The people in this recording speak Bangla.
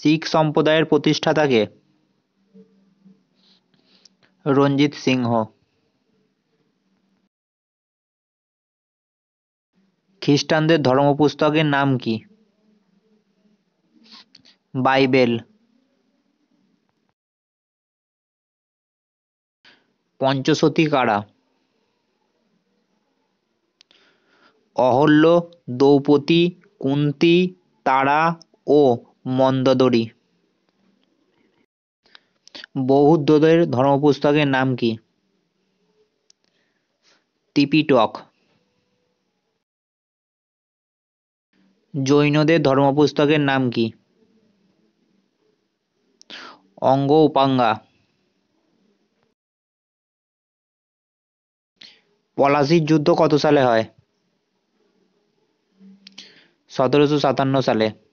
শিখ সম্প্রদায়ের প্রতিষ্ঠাতা কে? রঞ্জিত সিংহ। খ্রিস্টানদের ধর্মপুস্তকের নাম কি? বাইবেল। পঞ্চসতী কারা? অহল্য, দ্রৌপদী, কুন্তী, তারা ও মন্দোদরী। বৌদ্ধদের ধর্মপুস্তকের নাম কি? ত্রিপিটক। জৈনদের ধর্মপুস্তকের নাম কি? অঙ্গ উপাঙ্গা। পলাশীর যুদ্ধ কত সালে হয়? 1757 সালে।